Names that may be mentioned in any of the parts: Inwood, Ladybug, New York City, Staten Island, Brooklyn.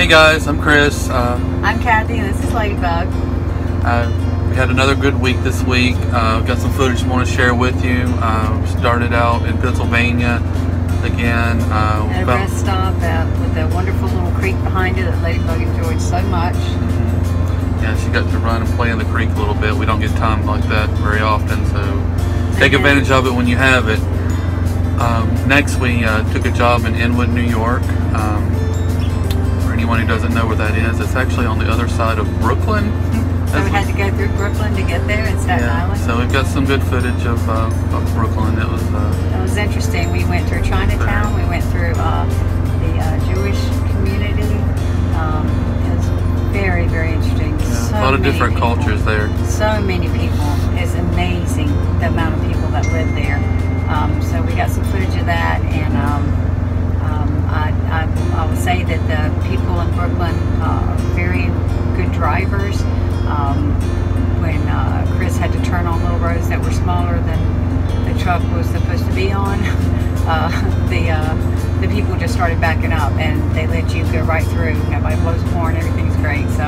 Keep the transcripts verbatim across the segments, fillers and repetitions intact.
Hey guys, I'm Chris. Uh, I'm Kathy. This is Ladybug. Uh, we had another good week this week. Uh, got some footage I want to share with you. Uh, started out in Pennsylvania again. Uh, at a rest stop at, with that wonderful little creek behind it that Ladybug enjoyed so much. Mm-hmm. Yeah, she got to run and play in the creek a little bit. We don't get time like that very often, so take okay. advantage of it when you have it. Um, next we uh, took a job in Inwood, New York. Um, for anyone who doesn't know where that is, it's actually on the other side of Brooklyn. So That's we had to go through Brooklyn to get there in Staten yeah, Island. So we've got some good footage of, uh, of Brooklyn. It was, uh, it was interesting. We went through Chinatown, we went through uh, the uh, Jewish community. Um, it was very, very interesting. Yeah, so a lot of different people. cultures there. So many people. It's amazing the amount of people that live there. Um, so we got some footage of that, and um, um, I, I, I would say that the people in Brooklyn uh, are very good drivers. Um, when uh, Chris had to turn on little roads that were smaller than the truck was supposed to be on, uh, the uh, the people just started backing up, and they let you go right through. Nobody blows horn, everything's great. So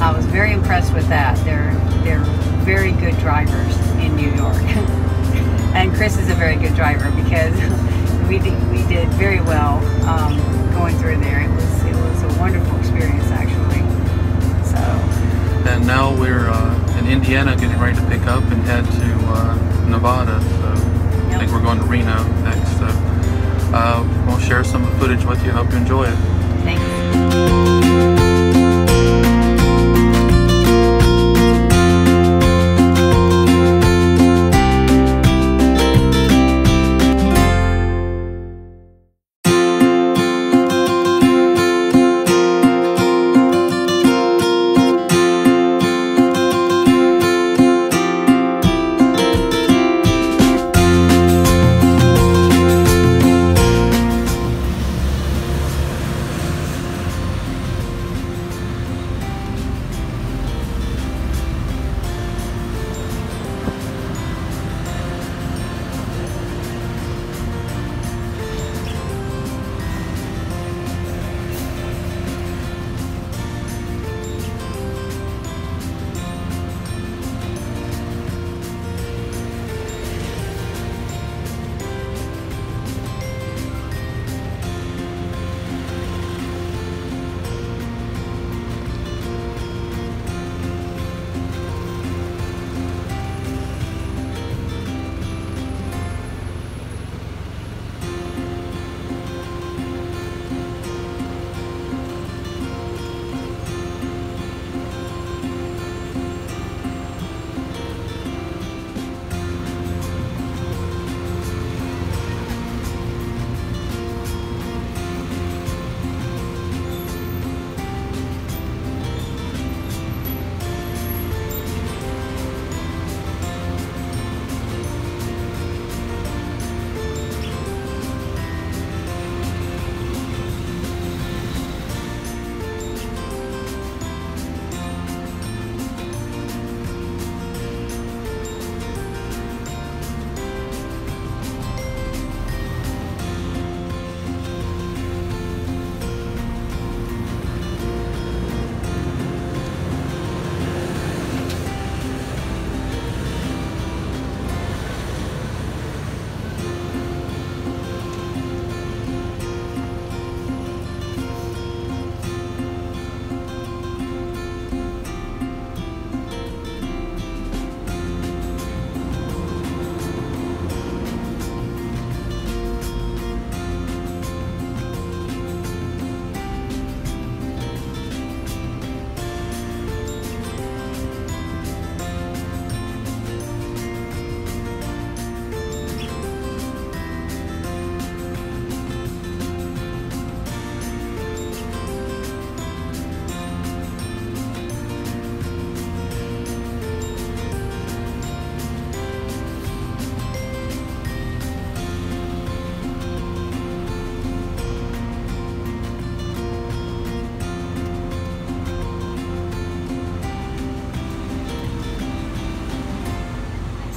I was very impressed with that. They're they're very good drivers in New York. And Chris is a very good driver because we did, we did very well um, going through there. It was it was a wonderful experience actually. So. And now we're uh, in Indiana, getting ready to pick up and head to uh, Nevada. So yep. I think we're going to Reno next. So uh, we'll share some footage with you. Hope you enjoy it. Thank you.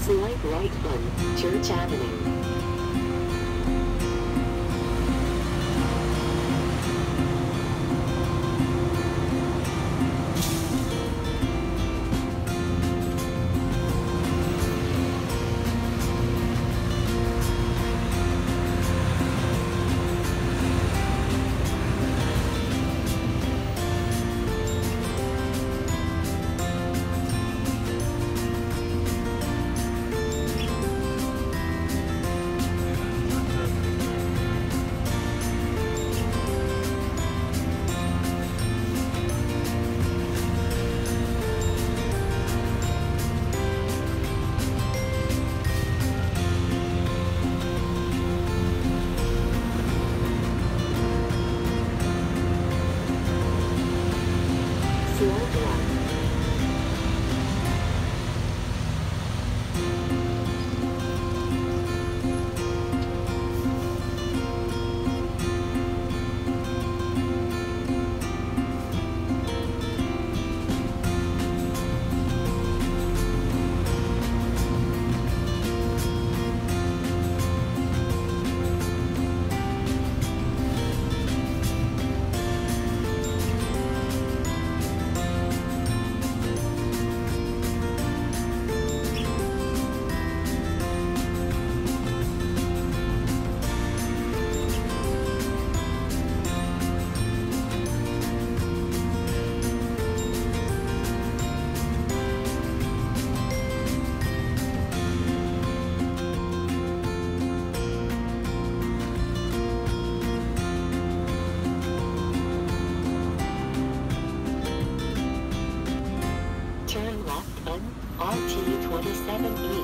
Select right on Church Avenue. seven eight